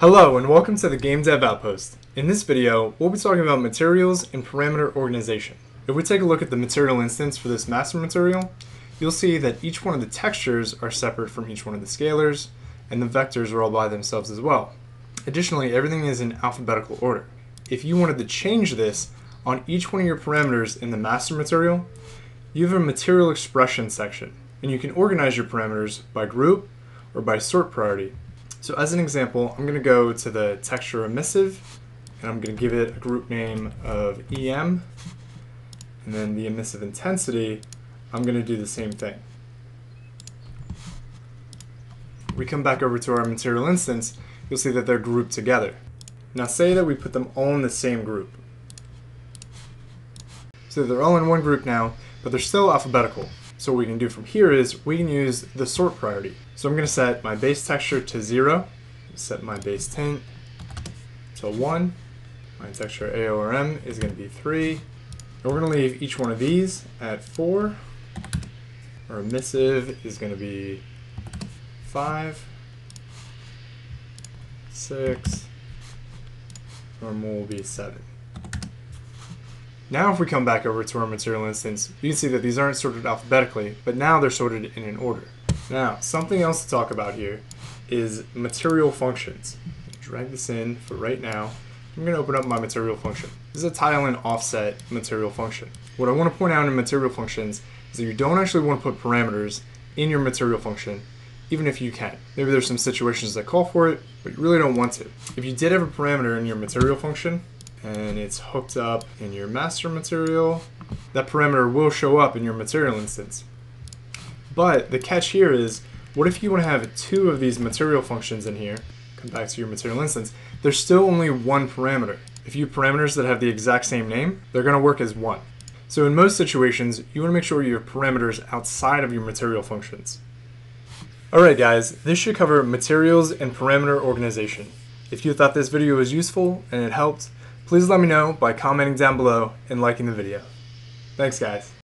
Hello and welcome to the Game Dev Outpost. In this video, we'll be talking about materials and parameter organization. If we take a look at the material instance for this master material, you'll see that each one of the textures are separate from each one of the scalars, and the vectors are all by themselves as well. Additionally, everything is in alphabetical order. If you wanted to change this on each one of your parameters in the master material, you have a material expression section, and you can organize your parameters by group or by sort priority. So as an example, I'm going to go to the texture emissive, and I'm going to give it a group name of EM, and then the emissive intensity, I'm going to do the same thing. We come back over to our material instance, you'll see that they're grouped together. Now say that we put them all in the same group. So they're all in one group now, but they're still alphabetical. So what we can do from here is we can use the sort priority. So I'm going to set my base texture to 0, set my base tint to 1, my texture AORM is going to be 3, and we're going to leave each one of these at 4, our emissive is going to be 5, 6, normal will be 7. Now if we come back over to our material instance, you can see that these aren't sorted alphabetically, but now they're sorted in an order. Now, something else to talk about here is material functions. Drag this in for right now. I'm going to open up my material function. This is a tile and offset material function. What I want to point out in material functions is that you don't actually want to put parameters in your material function, even if you can. Maybe there's some situations that call for it, but you really don't want to. If you did have a parameter in your material function, and it's hooked up in your master material, that parameter will show up in your material instance. But the catch here is, what if you want to have two of these material functions in here? Come back to your material instance. There's still only one parameter. If you have parameters that have the exact same name, they're going to work as one. So in most situations, you want to make sure you have parameters outside of your material functions. Alright guys, this should cover materials and parameter organization. If you thought this video was useful and it helped, please let me know by commenting down below and liking the video. Thanks guys.